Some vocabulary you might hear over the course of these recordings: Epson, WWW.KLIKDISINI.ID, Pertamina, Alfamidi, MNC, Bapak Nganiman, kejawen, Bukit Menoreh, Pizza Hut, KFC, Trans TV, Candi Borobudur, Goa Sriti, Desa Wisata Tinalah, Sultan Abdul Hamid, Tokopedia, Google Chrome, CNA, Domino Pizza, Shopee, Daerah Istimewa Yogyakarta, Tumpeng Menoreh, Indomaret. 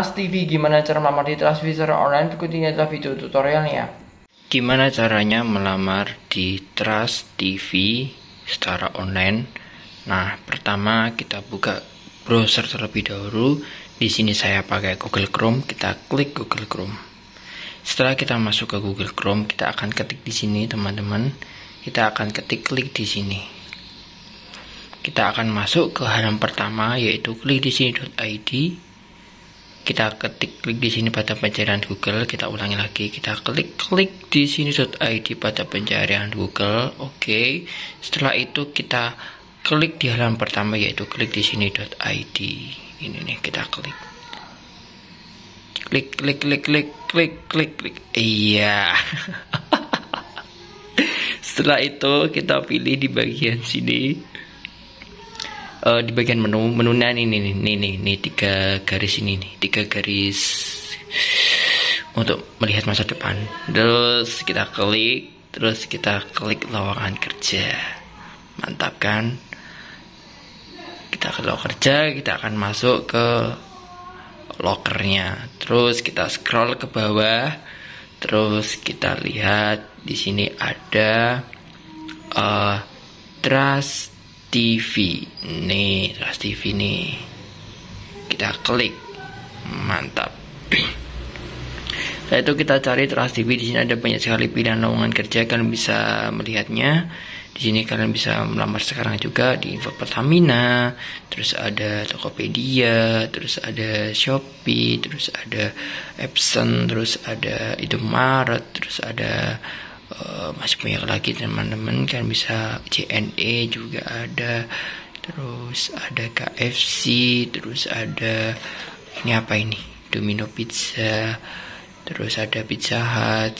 Trans TV, gimana cara melamar di Trans TV secara online? Berikutnya adalah video tutorialnya. Gimana caranya melamar di Trans TV secara online? Nah, pertama kita buka browser terlebih dahulu. Di sini saya pakai Google Chrome, kita klik Google Chrome. Setelah kita masuk ke Google Chrome, kita akan ketik di sini, teman-teman. Kita akan klik di sini. Kita akan masuk ke halaman pertama, yaitu klik di sini.id. Kita klik di sini pada pencarian Google. Kita ulangi lagi, kita klik di sini.id pada pencarian Google. Oke. Setelah itu kita klik di halaman pertama, yaitu klik di sini.id. Ini nih, kita klik. Iya. Setelah itu kita pilih di bagian sini. Di bagian menunya ini tiga garis ini nih, tiga garis untuk melihat masa depan. Terus kita klik, lowongan kerja. Mantap kan? Kita ke lowongan kerja, kita akan masuk ke lokernya. Terus kita scroll ke bawah. Terus kita lihat di sini ada Trans TV nih, Trans TV nih. Kita klik, mantap. Setelah itu kita cari Trans TV. Di sini ada banyak sekali pilihan lowongan kerja, kalian bisa melihatnya. Di sini kalian bisa melamar sekarang juga di info Pertamina, terus ada Tokopedia, terus ada Shopee, terus ada Epson, terus ada Indomaret, terus ada masih banyak lagi teman-teman. Kan bisa CNA juga ada, terus ada KFC, terus ada ini apa ini, Domino Pizza, terus ada Pizza Hut,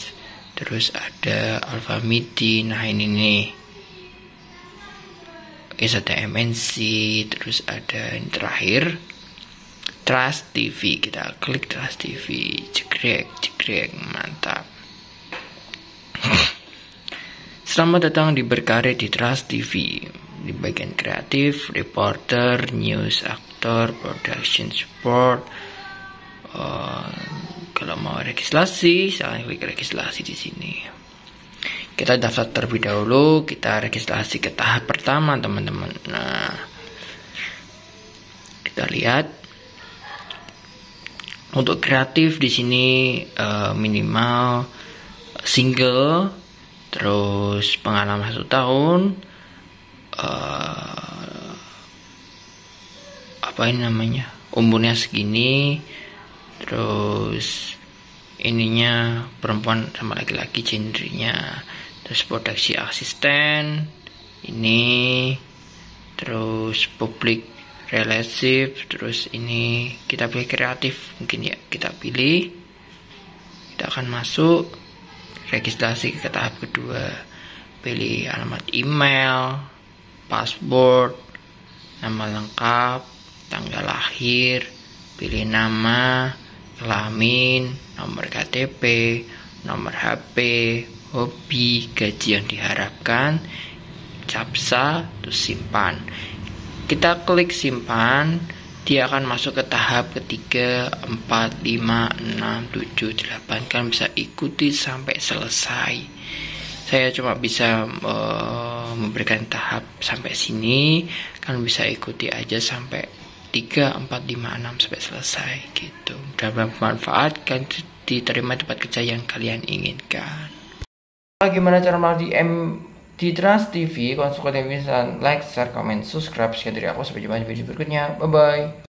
terus ada Alfamidi. Nah ini nih, ada MNC, terus ada yang terakhir Trans TV. Kita klik Trans TV, cekrek, mantap. Selamat datang di berkarya di Trans TV. Di bagian kreatif, reporter, news, actor, production support. Kalau mau registrasi, silahkan klik registrasi di sini. Kita daftar terlebih dahulu, kita registrasi ke tahap pertama, teman-teman. Nah, kita lihat untuk kreatif di sini minimal single. Terus pengalaman 1 tahun, apa ini namanya, umurnya segini, terus ininya perempuan sama laki-laki gendernya, terus produksi asisten ini, terus public relationship, terus ini kita pilih kreatif mungkin ya, kita pilih, kita akan masuk registrasi ke tahap kedua. Pilih alamat email, password, nama lengkap, tanggal lahir, pilih nama, kelamin, nomor KTP, nomor HP, hobi, gaji yang diharapkan, capsa, terus simpan. Kita klik simpan, dia akan masuk ke tahap ketiga, 4, 5, 6, 7, 8. Kalian bisa ikuti sampai selesai. Saya cuma bisa memberikan tahap sampai sini. Kalian bisa ikuti aja sampai 3, 4, 5, 6 sampai selesai gitu. Mudah-mudahan bermanfaat, kalian diterima tempat kerja yang kalian inginkan. Bagaimana cara melamar di Trans TV? Kalian suka, kalian bisa like, share, comment, subscribe. Sekian dari aku, sampai jumpa di video berikutnya. Bye-bye.